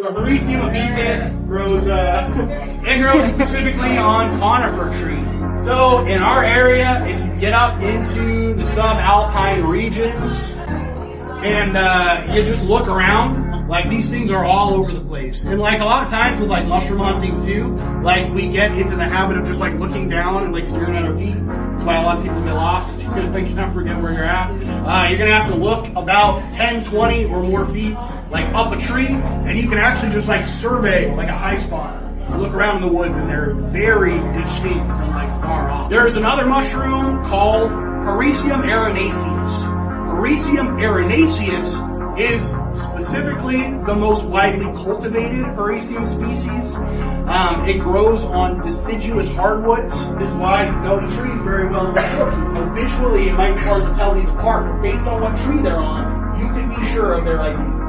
So Hericium abietis grows, it grows specifically on conifer trees. So in our area, if you get up into the subalpine regions and you just look around, like these things are all over the place. And like a lot of times with like mushroom hunting too, like we get into the habit of just like looking down and like staring at our feet. That's why a lot of people get lost. You're gonna think you don't forget where you're at. You're gonna have to look about 10, 20 or more feet like up a tree, and you can actually just like survey like a high spot. You look around in the woods and they're very distinct from like far off. There's another mushroom called Hericium erinaceus. Hericium erinaceus is specifically the most widely cultivated Hericium species. It grows on deciduous hardwoods. This is why you know the trees very well. Visually, it might be hard to tell these apart, but based on what tree they're on, you can be sure of their identity.